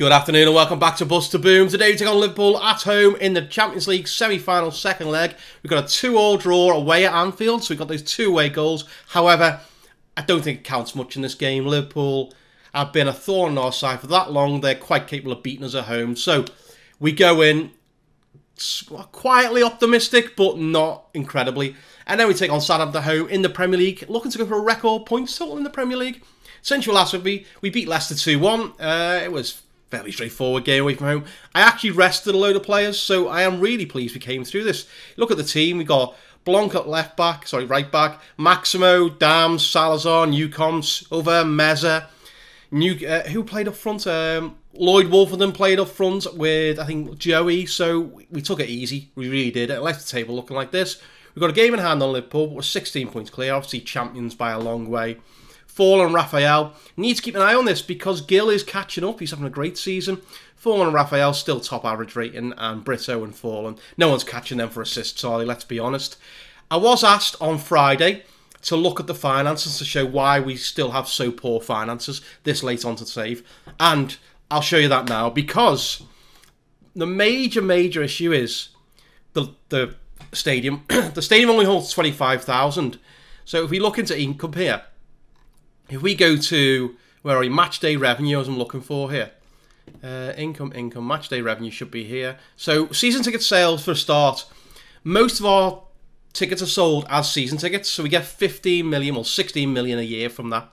Good afternoon and welcome back to Bust to Boom. Today we take on Liverpool at home in the Champions League semi-final second leg. We've got a 2-2 draw away at Anfield, so we've got those two away goals. However, I don't think it counts much in this game. Liverpool have been a thorn in our side for that long. They're quite capable of beating us at home. So we go in quietly optimistic, but not incredibly. And then we take on Southampton at home in the Premier League, looking to go for a record points total in the Premier League. Central last week, we beat Leicester 2-1. It was fairly straightforward game away from home. I actually rested a load of players, so I am really pleased we came through this. Look at the team. We got Blanc at right back, Maximo, Dams, Salazar, Newcombs, over Meza, who played up front. Lloyd Wolverton played up front with I think Joey. So we took it easy. We really did. It left the table looking like this. We've got a game in hand on Liverpool, but we're 16 points clear. Obviously champions by a long way. Fall and Raphael. Need to keep an eye on this because Gill is catching up. He's having a great season. Fall and Raphael still top average rating, and Brito and Fallen. No one's catching them for assists, Charlie, let's be honest. I was asked on Friday to look at the finances to show why we still have so poor finances this late on to save. And I'll show you that now because the major issue is the stadium. The stadium only holds 25,000. So if we look into income here, if we go to, where are we, match day revenue, as I'm looking for here. Income, match day revenue should be here. So season ticket sales for a start. Most of our tickets are sold as season tickets, so we get 15 million or 16 million a year from that.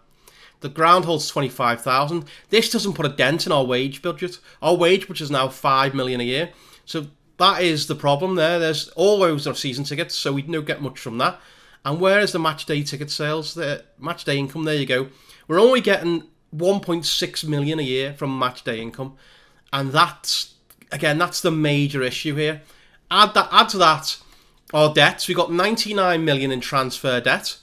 The ground holds 25,000. This doesn't put a dent in our wage budget. Our wage budget is now 5 million a year. So that is the problem there. There's all those are season tickets, so we don't get much from that. And where is the match day ticket sales? The match day income, there you go. We're only getting 1.6 million a year from match day income. And that's, again, that's the major issue here. Add to that our debts. We've got 99 million in transfer debt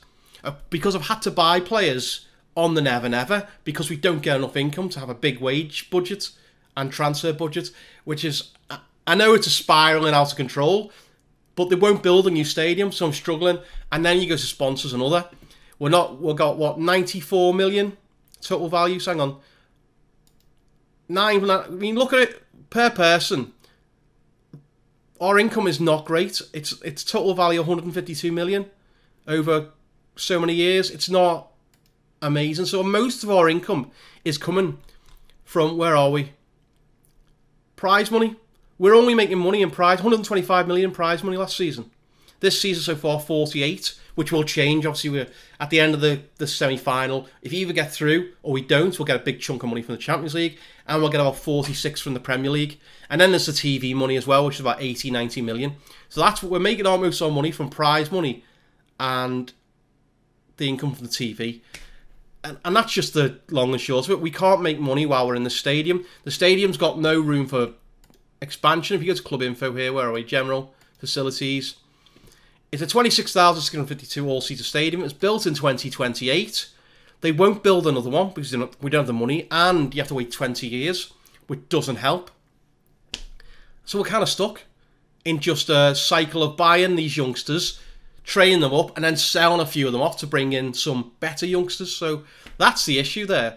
because I've had to buy players on the never because we don't get enough income to have a big wage budget and transfer budget, which is, I know it's a spiralling out of control, but they won't build a new stadium, so I'm struggling. And then you go to sponsors and other. We've got, what, 94 million total value? Hang on. I mean, look at it per person. Our income is not great. It's total value 152 million over so many years. It's not amazing. So most of our income is coming from, where are we? Prize money. We're only making money in prize, 125 million prize money last season. This season so far, 48, which will change. Obviously, we're at the end of the semi-final. If you either get through or we don't, we'll get a big chunk of money from the Champions League, and we'll get about 46 from the Premier League. And then there's the TV money as well, which is about 80, 90 million. So that's what we're making almost our money from prize money and the income from the TV. And that's just the long and short of it. We can't make money while we're in the stadium. The stadium's got no room for expansion. If you go to club info here, where are we? General facilities. It's a 26,652 all-seater stadium. It was built in 2028. They won't build another one because we don't have the money, and you have to wait 20 years, which doesn't help. So we're kind of stuck in just a cycle of buying these youngsters, training them up, and then selling a few of them off to bring in some better youngsters. So that's the issue there.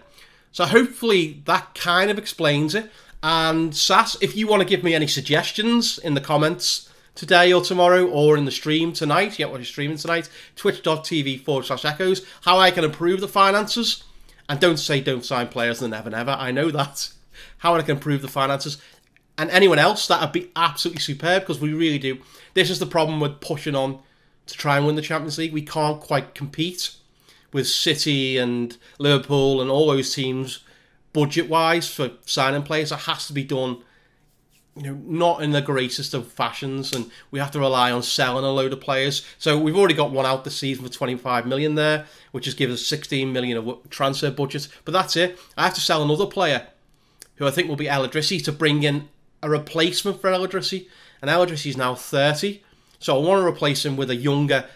So hopefully that kind of explains it. And Sass, if you want to give me any suggestions in the comments today or tomorrow or in the stream tonight, yeah, we're streaming tonight, twitch.tv/echoes, how I can improve the finances. And don't say don't sign players in the never. I know that. How I can improve the finances. And anyone else, that would be absolutely superb because we really do. This is the problem with pushing on to try and win the Champions League. We can't quite compete with City and Liverpool and all those teams budget-wise for signing players. That has to be done, you know, not in the greatest of fashions, and we have to rely on selling a load of players. So we've already got one out this season for 25 million there, which has given us 16 million of transfer budget. But that's it. I have to sell another player, who I think will be El Idrissi, to bring in a replacement for El Idrissi. And El Idrissi is now 30, so I want to replace him with a younger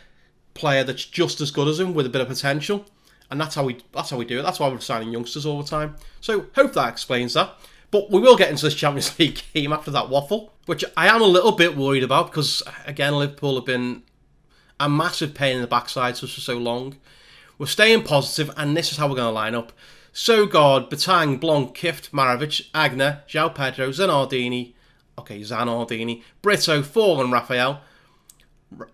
player that's just as good as him with a bit of potential. And that's how we do it. That's why we're signing youngsters all the time. So hope that explains that. But we will get into this Champions League game after that waffle, which I am a little bit worried about because, again, Liverpool have been a massive pain in the backside for so long. We're staying positive, and this is how we're going to line up. Sogard, Batang, Blanc, Kift, Maravich, Agner, João Pedro, Zanardini. Okay, Zanardini. Brito, Forlan, Raphael.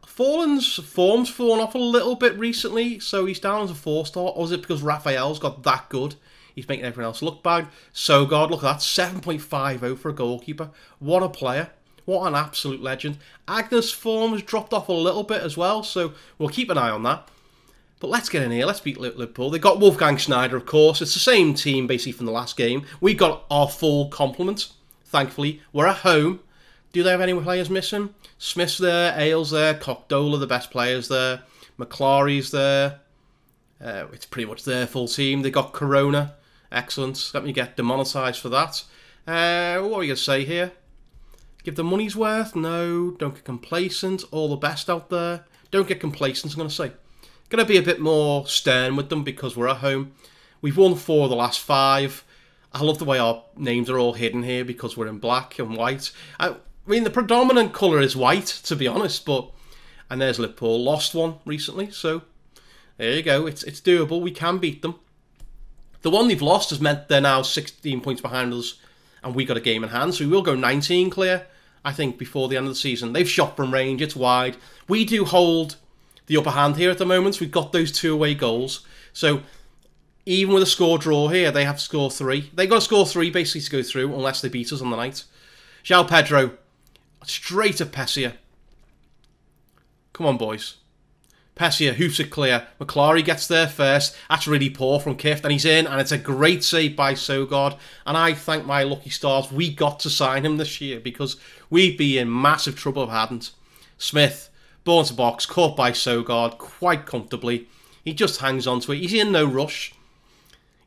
Forlan's form's fallen off a little bit recently, so he's down as a 4-star. Or is it because Raphael's got that good? He's making everyone else look bad. Sogard, look at that. 7.50 for a goalkeeper. What a player. What an absolute legend. Agner's form's dropped off a little bit as well, so we'll keep an eye on that. But let's get in here. Let's beat Liverpool. They've got Wolfgang Schneider, of course. It's the same team, basically, from the last game. We got our full complement, thankfully. We're at home. Do they have any players missing? Smith's there, Ailes there, Cockdola, the best players there. McClary's there. It's pretty much their full team. They got Corona. Excellent. Let me get demonetised for that. What are we going to say here? Give the money's worth. No. Don't get complacent. All the best out there. Don't get complacent, I'm going to say. Going to be a bit more stern with them because we're at home. We've won 4 of the last 5. I love the way our names are all hidden here because we're in black and white. I mean, the predominant colour is white, to be honest, but... And there's Liverpool. Lost one recently, so... There you go. It's doable. We can beat them. The one they've lost has meant they're now 16 points behind us and we got a game in hand, so we will go 19 clear, I think, before the end of the season. They've shot from range. It's wide. We do hold the upper hand here at the moment. We've got those 2 away goals. So even with a score draw here, they have to score 3. They've got to score 3 basically to go through, unless they beat us on the night. João Pedro, straight at Pescia. Come on, boys. Pescia, hoofs it clear. McClary gets there first. That's really poor from Kift, and he's in, and it's a great save by Sogard. And I thank my lucky stars. We got to sign him this year because we'd be in massive trouble if I hadn't. Smith. Ball into box, caught by Sogard quite comfortably. He just hangs on to it. He's in no rush.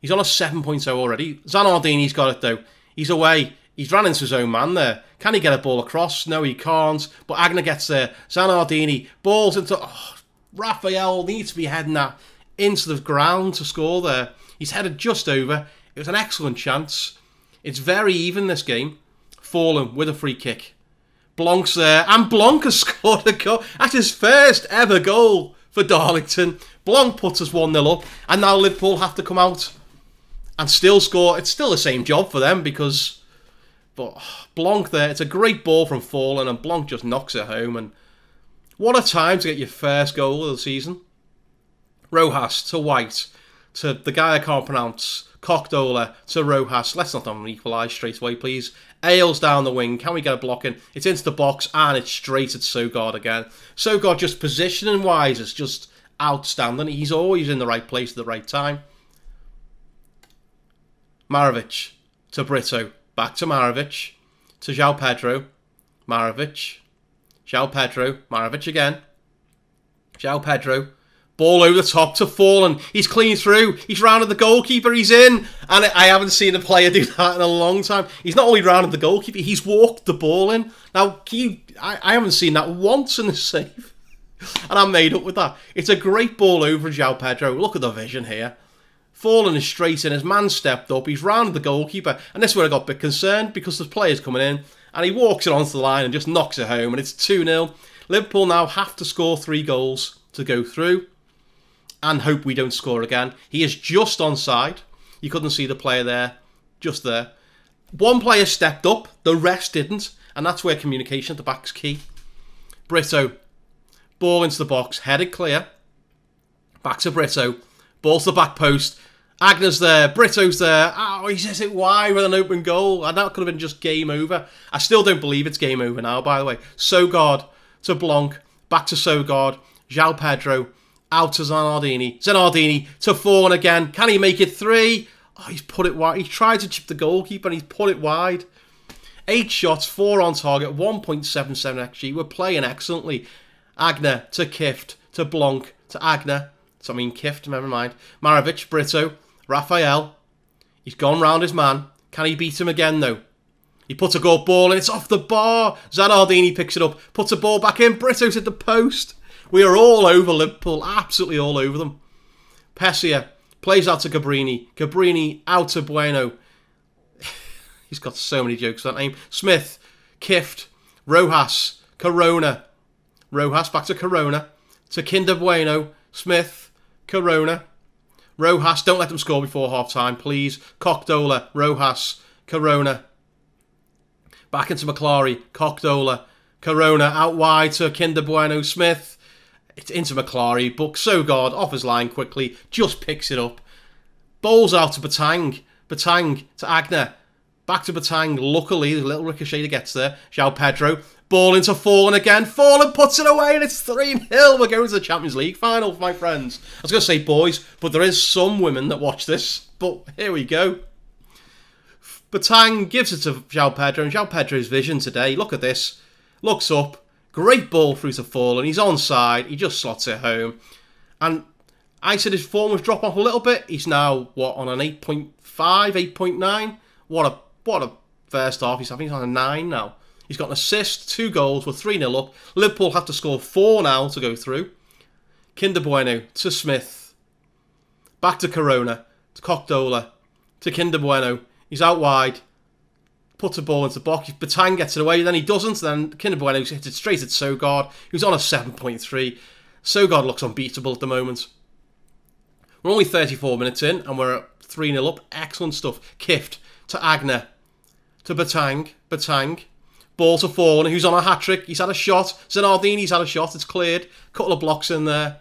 He's on a 7.0 already. Zanardini's got it though. He's away. He's ran into his own man there. Can he get a ball across? No, he can't. But Agner gets there. Zanardini balls into... Oh, Raphael needs to be heading that into the ground to score there. He's headed just over. It was an excellent chance. It's very even this game. Forlan with a free kick. Blanc's there, and Blanc has scored a goal. That's his first ever goal for Darlington. Blanc puts us 1-0 up, and now Liverpool have to come out and still score. It's still the same job for them because, but Blanc there, it's a great ball from Forlan, and Blanc just knocks it home. And what a time to get your first goal of the season. Rojas to White, to the guy I can't pronounce. Cockdola to Rojas. Let's not have an equalise straight away, please. Ailes down the wing. Can we get a block in? It's into the box, and it's straight at Sogard again. Sogard, just positioning-wise, is just outstanding. He's always in the right place at the right time. Maravich to Brito. Back to Maravich. To João Pedro. Maravich. João Pedro. Maravich again. João Pedro. Ball over the top to Forlan. He's clean through. He's rounded the goalkeeper. He's in. And I haven't seen a player do that in a long time. He's not only rounded the goalkeeper, he's walked the ball in. Now, I haven't seen that once in the save. And I'm made up with that. It's a great ball over João Pedro. Look at the vision here. Forlan is straight in. His man stepped up. He's rounded the goalkeeper. And this is where I got a bit concerned because there's players coming in. And he walks it onto the line and just knocks it home. And it's 2-0. Liverpool now have to score 3 goals to go through. And hope we don't score again. He is just onside. You couldn't see the player there. Just there. One player stepped up. The rest didn't. And that's where communication at the back's key. Brito. Ball into the box. Headed clear. Back to Brito. Ball to the back post. Agner's there. Brito's there. Oh, he says it wide with an open goal. And that could have been just game over. I still don't believe it's game over now, by the way. Sogard to Blanc. Back to Sogard. João Pedro. Out to Zanardini. Zanardini to Forlan again. Can he make it 3? Oh, he's put it wide. He tried to chip the goalkeeper and he's put it wide. 8 shots, 4 on target, 1.77 XG. We're playing excellently. Agner to Kift to Blanc to Agner. So, I mean Kift, never mind. Maravich, Brito, Raphael. He's gone round his man. Can he beat him again though? He puts a good ball in. It's off the bar. Zanardini picks it up. Puts a ball back in. Brito's at the post. We are all over Liverpool, absolutely all over them. Pescia plays out to Cabrini. Cabrini out to Bueno. He's got so many jokes, that name. Smith, Kift, Rojas, Corona. Rojas back to Corona. To Kinder Bueno. Smith, Corona. Rojas, don't let them score before half-time, please. Cockdola, Rojas, Corona. Back into McClary, Cockdola, Corona. Out wide to Kinder Bueno Smith. It's into McClary, but Sogard off his line quickly. Just picks it up. Bowls out to Batang. Batang to Agner. Back to Batang. Luckily, the little ricochet gets there. João Pedro. Ball into Fallen again. Fallen puts it away and it's 3-0. We're going to the Champions League final, my friends. I was going to say boys, but there is some women that watch this. But here we go. Batang gives it to João Pedro. And João Pedro's vision today. Look at this. Looks up. Great ball through to Fallen. He's onside. He just slots it home. And I said his form was dropped off a little bit. He's now, what, on an 8.5, 8.9? What a first half. I think he's on a 9 now. He's got an assist, 2 goals. We're 3-0 up. Liverpool have to score 4 now to go through. Kinder Bueno to Smith. Back to Corona. To Cockdola. To Kinder Bueno. He's out wide. Puts the ball into the box. Batang gets it away. Then he doesn't. Then Kinder Bueno hits it straight at Sogard, who's on a 7.3. Sogard looks unbeatable at the moment. We're only 34 minutes in, and we're 3-0 up. Excellent stuff. Kift to Agner. To Batang. Batang. Ball to Fawn, who's on a hat-trick. He's had a shot. Zanardini's had a shot. It's cleared. Couple of blocks in there.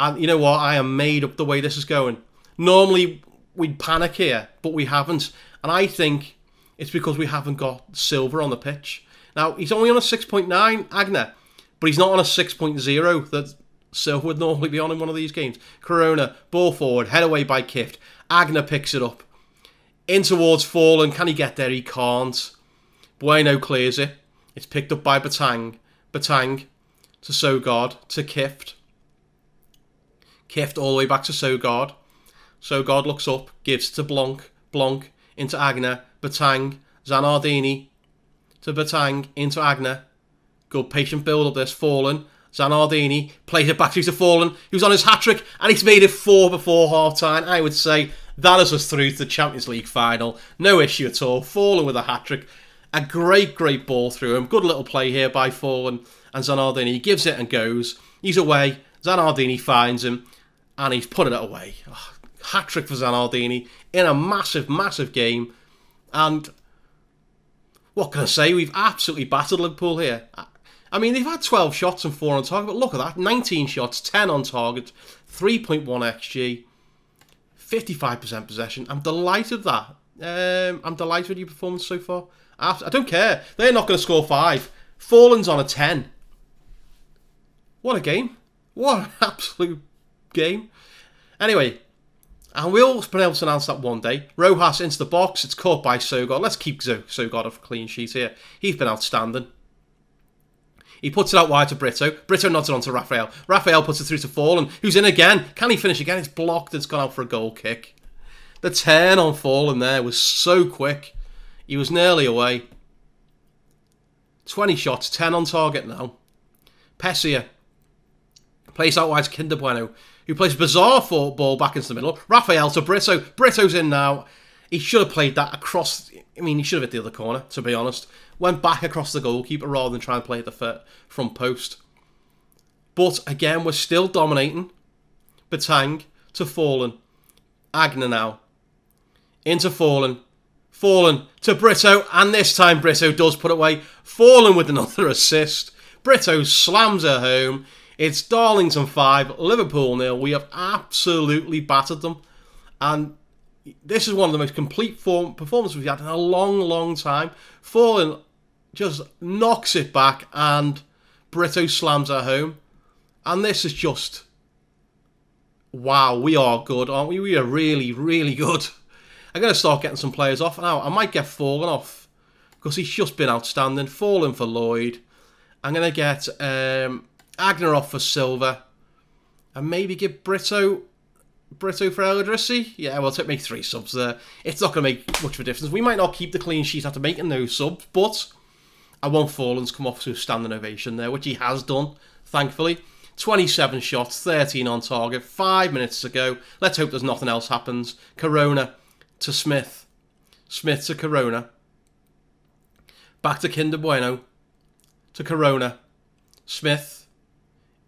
And you know what? I am made up the way this is going. Normally, we'd panic here, but we haven't. And I think it's because we haven't got Silva on the pitch. Now, he's only on a 6.9, Agner, but he's not on a 6.0 that Silva would normally be on in one of these games. Corona, ball forward, head away by Kift. Agner picks it up. In towards Fallen. Can he get there? He can't. Bueno clears it. It's picked up by Batang. Batang to Sogard, to Kift. Kift all the way back to Sogard. Sogard looks up, gives to Blanc. Blanc into Agner. Batang, Zanardini, to Batang, into Agner. Good patient build up this, Fallen, Zanardini, plays it back to Fallen, who's on his hat-trick, and he's made it 4 before half-time. I would say that is us through to the Champions League final. No issue at all, Fallen with a hat-trick. A great, great ball through him. Good little play here by Fallen, and Zanardini gives it and goes. He's away, Zanardini finds him, and he's put it away. Oh, hat-trick for Zanardini in a massive, massive game. And what can I say? We've absolutely battered Liverpool here. I mean, they've had 12 shots and 4 on target, but look at that. 19 shots, 10 on target, 3.1 XG, 55% possession. I'm delighted with that. I'm delighted with your performance so far. I don't care. They're not going to score 5. Fallen's on a 10. What a game. What an absolute game. Anyway. And we'll be able to announce that one day. Rojas into the box. It's caught by Sogard. Let's keep Sogard off a clean sheet here. He's been outstanding. He puts it out wide to Brito. Brito nods it on to Raphael. Raphael puts it through to Fallen, who's in again. Can he finish again? It's blocked. It's gone out for a goal kick. The turn on Fallen there was so quick. He was nearly away. 20 shots. 10 on target now. Pescia plays out wide to Kinder Bueno, who plays a bizarre ball back into the middle. Raphael to Brito. Brito's in now. He should have played that across. I mean, he should have hit the other corner, to be honest. Went back across the goalkeeper rather than try and play at the front post. But, again, we're still dominating. Batang to Fallen. Agner now. Into Fallen. Fallen to Brito. And this time Brito does put away. Fallen with another assist. Brito slams it home. It's Darlington 5, Liverpool 0. We have absolutely battered them. And this is one of the most complete performances we've had in a long, long time. Fallen just knocks it back and Brito slams it home. And this is just, wow, we are good, aren't we? We are really, really good. I'm going to start getting some players off now. I might get Fallen off because he's just been outstanding. Fallen for Lloyd. I'm going to get Agner off for Silva, and maybe give Brito for El Idrissi. Yeah, well, take me 3 subs there. It's not going to make much of a difference. We might not keep the clean sheet after making those subs, but I want Fallen to come off to a standing ovation there, which he has done, thankfully. 27 shots, 13 on target, 5 minutes to go. Let's hope there's nothing else happens. Corona to Smith. Smith to Corona. Back to Kinder Bueno. To Corona. Smith.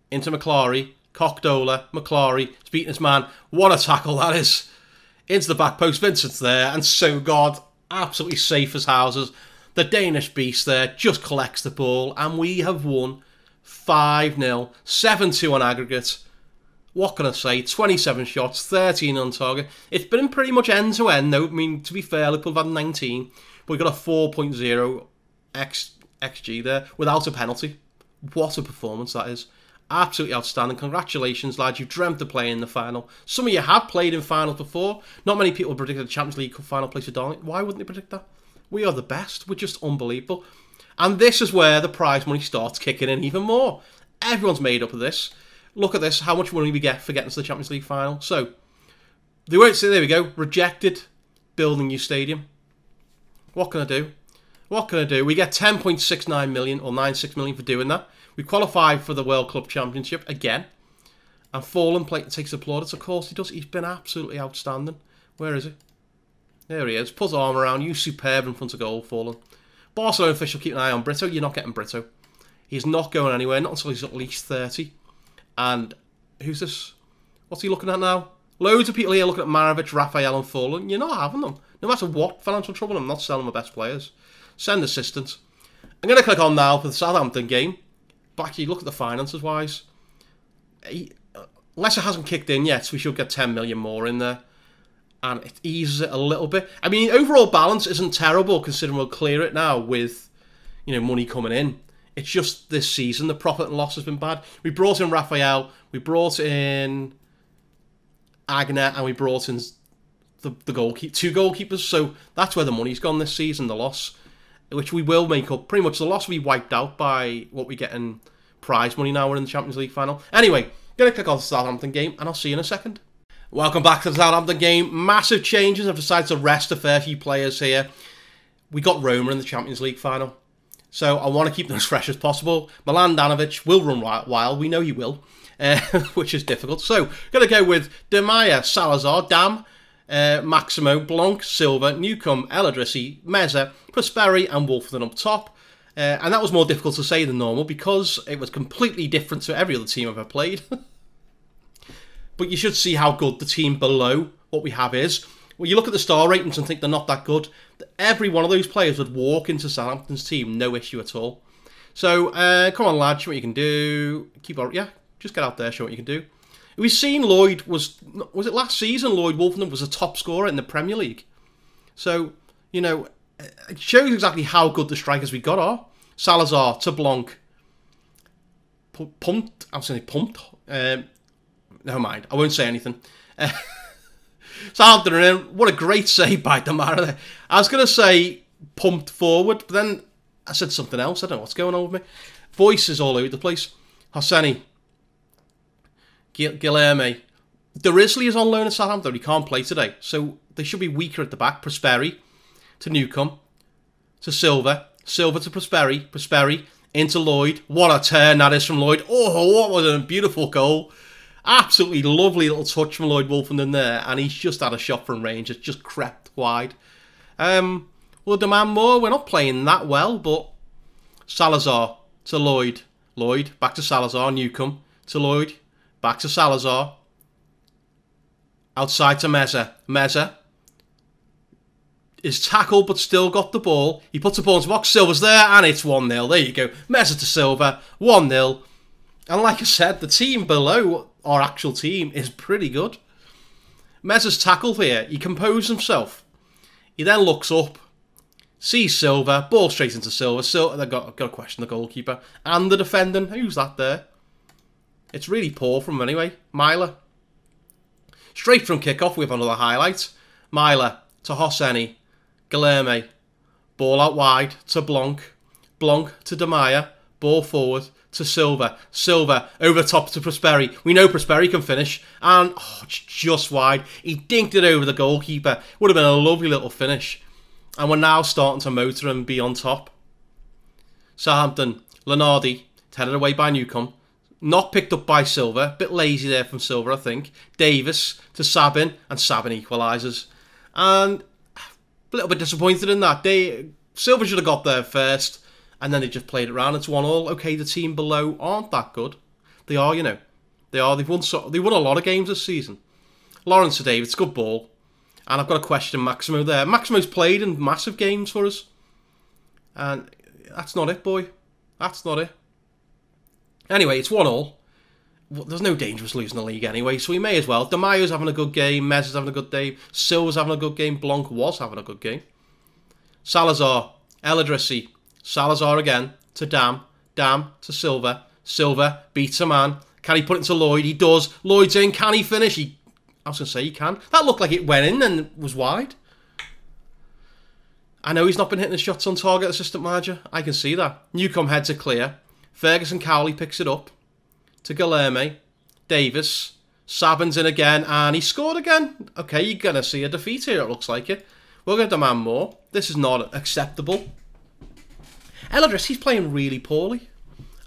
Into McClary, Cockdola, McClary, he's beaten his man. What a tackle that is. Into the back post, Vincent's there, and so God, absolutely safe as houses. The Danish beast there just collects the ball, and we have won 5-0, 7-2 on aggregate. What can I say? 27 shots, 13 on target. It's been pretty much end-to-end, though. I mean, to be fair, Liverpool have had 19, but we got a 4.0 XG there without a penalty. What a performance that is. Absolutely outstanding. Congratulations, lads. You've dreamt of playing in the final. Some of you have played in finals before. Not many people predicted the Champions League final place for Darlington. Why wouldn't they predict that? We are the best. We're just unbelievable. And this is where the prize money starts kicking in even more. Everyone's made up of this. Look at this. How much money we get for getting to the Champions League final. So, they won't say, there we go. Rejected. Building new stadium. What can I do? What can I do? We get 10.69 million or 96 million for doing that. We qualified for the World Club Championship again. And Forlan takes the plaudits. Of course he does. He's been absolutely outstanding. Where is he? There he is. Put his arm around you. Superb in front of goal, Forlan. Barcelona official, keep an eye on Brito. You're not getting Brito. He's not going anywhere. Not until he's at least 30. And who's this? What's he looking at now? Loads of people here looking at Maravich, Raphael and Forlan. You're not having them. No matter what financial trouble, I'm not selling my best players. Send assistance. I'm going to click on now for the Southampton game. But actually, look at the finances-wise. Leicester hasn't kicked in yet, so we should get 10 million more in there. And it eases it a little bit. I mean, overall balance isn't terrible, considering we'll clear it now with, you know, money coming in. It's just this season, the profit and loss has been bad. We brought in Raphael, we brought in Agner, and we brought in the goalkeeper, two goalkeepers. So that's where the money's gone this season, the loss. Which we will make up. Pretty much the loss we wiped out by what we get in prize money now. We're in the Champions League final. Anyway, going to click on the Southampton game and I'll see you in a second. Welcome back to the Southampton game. Massive changes. I've decided to rest a fair few players here. We got Roma in the Champions League final. So I want to keep them as fresh as possible. Milan Danovic will run wild. We know he will. Which is difficult. So going to go with De Maia, Salazar, Dam, Maximo, Blanc, Silva, Newcombe, El Idrissi, Meza, Prosperi and Wolfenden up top. And that was more difficult to say than normal because it was completely different to every other team I've ever played. But you should see how good the team below what we have is. Well, you look at the star ratings and think they're not that good. Every one of those players would walk into Southampton's team, no issue at all. So, come on lads, show what you can do. Keep on, yeah, just get out there, show what you can do. We've seen Lloyd was it last season Lloyd Wolfenden was a top scorer in the Premier League. So, you know, it shows exactly how good the strikers we got are. Salazar, to Blanc, pumped, I'm saying pumped, never mind, I won't say anything. Southampton, what a great save by Damara. I was going to say pumped forward, but then I said something else, I don't know what's going on with me. Voices all over the place. Hassani. Guilherme. Derisley is on loan at Southampton. He can't play today. So they should be weaker at the back. Prosperi to Newcombe. To Silva. Silva to Prosperi. Prosperi into Lloyd. What a turn that is from Lloyd. Oh, what was a beautiful goal. Absolutely lovely little touch from Lloyd Wolfenden there. And he's just had a shot from range. It's just crept wide. We'll demand more. We're not playing that well, but Salazar to Lloyd. Lloyd back to Salazar. Newcombe to Lloyd. Back to Salazar. Outside to Meza. Meza is tackled but still got the ball. He puts the ball into the box. Silva's there and it's 1-0. There you go. Meza to Silva. 1-0. And like I said, the team below our actual team is pretty good. Meza's tackled here. He composed himself. He then looks up. Sees Silva. Ball straight into Silva. Silva, they've got to question the goalkeeper. And the defending. Who's that there? It's really poor from him anyway. Myler. Straight from kickoff, we have another highlight. Myler to Hosseni. Guilherme. Ball out wide to Blanc. Blanc to De Maia. Ball forward to Silva. Silva over top to Prosperi. We know Prosperi can finish. And oh, it's just wide. He dinked it over the goalkeeper. Would have been a lovely little finish. And we're now starting to motor and be on top. Southampton. Lenardi. Headed away by Newcombe. Not picked up by Silva. Bit lazy there from Silva, I think. Davis to Sabin, and Sabin equalises. And a little bit disappointed in that. Silva should have got there first, and then they just played it around. It's 1-1. Okay, the team below aren't that good. They are, you know, They are. They won a lot of games this season. Lawrence today, it's a good ball. And I've got to question Maximo there. Maximo's played in massive games for us. And that's not it, boy. That's not it. Anyway, it's 1-1. There's no danger of us losing the league anyway, so we may as well. DeMaio's having a good game. Mez is having a good day. Silva's having a good game. Blanc was having a good game. Salazar. El Idrissi. Salazar again. To Dam. Dam to Silva. Silva beats a man. Can he put it to Lloyd? He does. Lloyd's in. Can he finish? I was going to say he can. That looked like it went in and was wide. I know he's not been hitting the shots on target, assistant manager. I can see that. Newcombe heads are clear. Ferguson Cowley picks it up. To Guilherme. Davis. Sabin's in again. And he scored again. Okay, you're going to see a defeat here, it looks like it. We're going to demand more. This is not acceptable. El Idrissi, he's playing really poorly.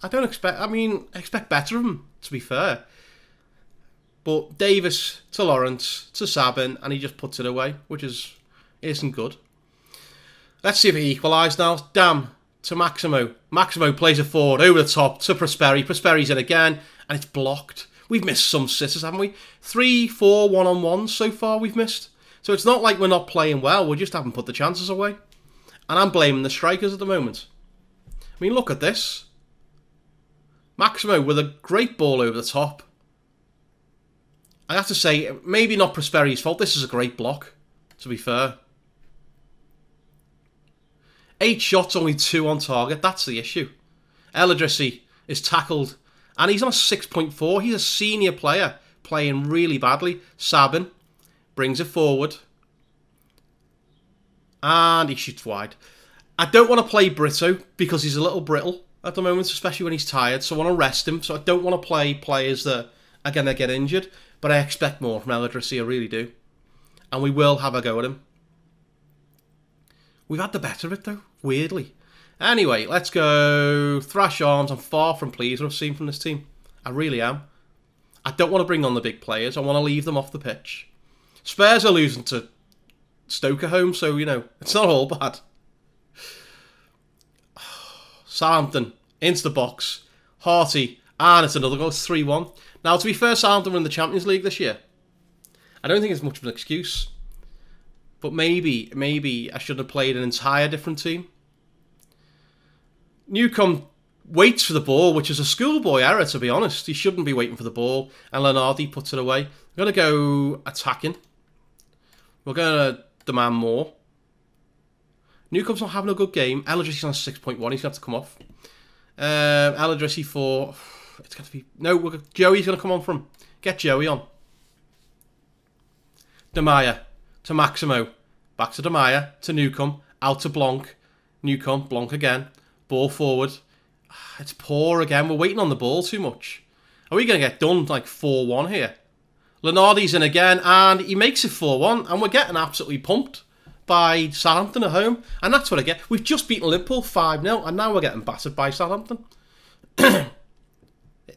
I expect better of him, to be fair. But Davis to Lawrence to Sabin, and he just puts it away, which isn't good. Let's see if he equalised now. Dam to Maximo. Maximo plays it forward, over the top to Prosperi. Prosperi's in again, and it's blocked. We've missed some sitters, haven't we? 3-4 one-on-ones so far we've missed. So it's not like we're not playing well, we just haven't put the chances away. And I'm blaming the strikers at the moment. I mean, look at this. Maximo with a great ball over the top. I have to say, maybe not Prosperi's fault. This is a great block, to be fair. 8 shots, only 2 on target. That's the issue. El Idrissi is tackled, and he's on a 6.4. He's a senior player, playing really badly. Sabin brings it forward, and he shoots wide. I don't want to play Brito, because he's a little brittle at the moment, especially when he's tired, so I want to rest him. So I don't want to play players that are going to get injured. But I expect more from El Idrissi, I really do. And we will have a go at him. We've had the better of it, though, weirdly. Anyway, let's go Thrash Arms. I'm far from pleased with what I've seen from this team. I really am. I don't want to bring on the big players. I want to leave them off the pitch. Spurs are losing to Stoke at home, so, you know, it's not all bad. Southampton into the box. Harty. And it's another goal. It's 3-1. Now, to be fair, Southampton were in the Champions League this year. I don't think it's much of an excuse. But maybe I should have played an entire different team. Newcombe waits for the ball, which is a schoolboy error, to be honest. He shouldn't be waiting for the ball. And Lenardi puts it away. We're going to go attacking. We're going to demand more. Newcombe's not having a good game. El Idrissi's on 6.1. He's going to have to come off. El Idrissi for... It's got to be... No, Joey's going to come on from... Get Joey on. De Maia to Maximo. Back to De Maia to Newcombe. Out to Blanc. Newcombe. Blanc again. Ball forward. It's poor again. We're waiting on the ball too much. Are we going to get done like 4-1 here? Lenardi's in again and he makes it 4-1 and we're getting absolutely pumped by Southampton at home. And that's what I get. We've just beaten Liverpool 5-0 and now we're getting battered by Southampton.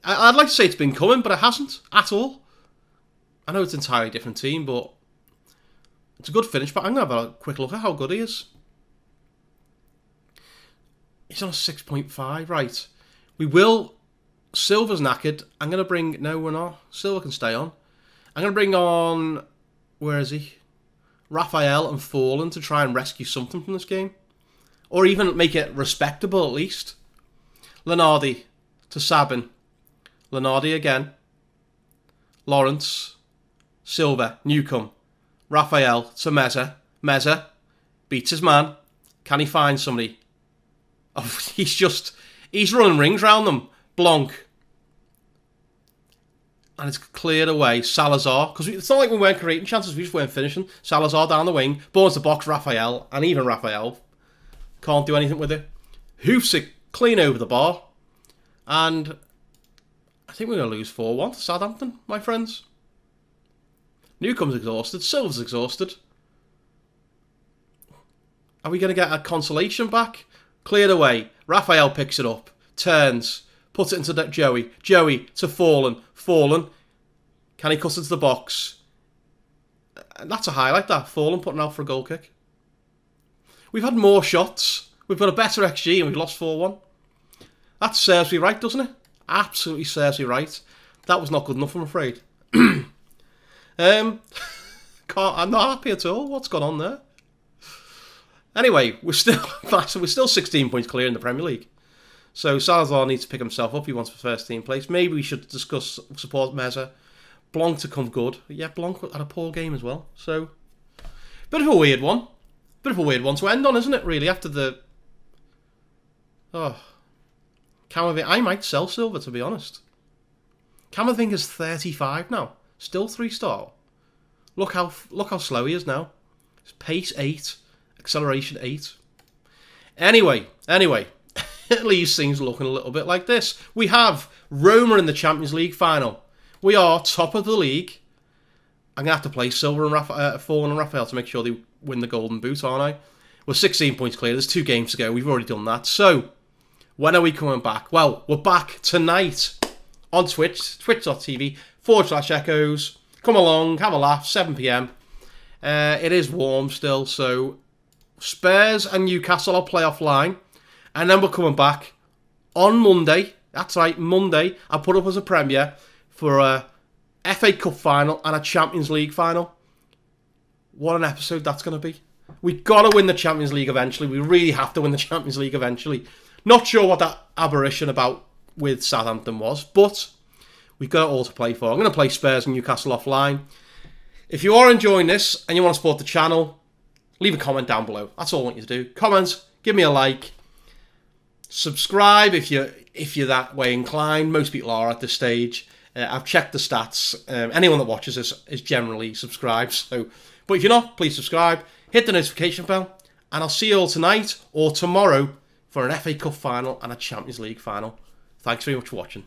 I'd like to say it's been coming, but it hasn't at all. I know it's an entirely different team, but it's a good finish. But I'm going to have a quick look at how good he is. He's on a 6.5, right. We will... Silva's knackered. I'm going to bring... No, we're not. Silva can stay on. I'm going to bring on... Where is he? Raphael and Fallen to try and rescue something from this game. Or even make it respectable, at least. Lenardi to Sabin. Lenardi again. Lawrence. Silva. Newcombe. Raphael to Meza. Meza beats his man. Can he find somebody? Oh, he's running rings round them. Blanc. And it's cleared away. Salazar. Because it's not like we weren't creating chances. We just weren't finishing. Salazar down the wing. Ball into the box. Raphael. And even Raphael can't do anything with it. Hoofs it clean over the bar. And... I think we're going to lose 4-1 to Southampton, my friends. Newcombe's exhausted. Silva's exhausted. Are we going to get a consolation back? Cleared away. Raphael picks it up. Turns. Puts it into Joey. Joey to Fallen. Fallen. Can he cut into the box? That's a highlight, that. Fallen putting out for a goal kick. We've had more shots. We've got a better XG and we've lost 4-1. That serves me right, doesn't it? Absolutely serves you right. That was not good enough, I'm afraid. I'm not happy at all. What's gone on there? Anyway, we're still 16 points clear in the Premier League. So Salazar needs to pick himself up. He wants the first team place. Maybe we should discuss support Meza. Blanc to come good. Yeah, Blanc had a poor game as well. So, bit of a weird one. Bit of a weird one to end on, isn't it, really? After the... Oh. Camavinga. I might sell Silva, to be honest. Camavinga's 35 now. Still 3-star. Look how slow he is now. His pace 8. Acceleration 8. Anyway. At least things looking a little bit like this. We have Roma in the Champions League final. We are top of the league. I'm going to have to play Silva and Folan and Raphael to make sure they win the golden boot, aren't I? We're 16 points clear. There's 2 games to go. We've already done that. So, when are we coming back? Well, we're back tonight on Twitch. Twitch.tv/echoes. Come along. Have a laugh. 7 PM. It is warm still. So, Spurs and Newcastle I'll play offline. And then we're coming back on Monday. That's right, Monday. I put up as a premiere for a FA Cup final and a Champions League final. What an episode that's going to be. We've got to win the Champions League eventually. We really have to win the Champions League eventually. Not sure what that aberration about with Southampton was, but we've got it all to play for. I'm going to play Spurs and Newcastle offline. If you are enjoying this and you want to support the channel, leave a comment down below. That's all I want you to do. Comment, give me a like. Subscribe if you're that way inclined. Most people are at this stage. I've checked the stats. Anyone that watches this is generally subscribed. So, but if you're not, please subscribe. Hit the notification bell. And I'll see you all tonight or tomorrow for an FA Cup final and a Champions League final. Thanks very much for watching.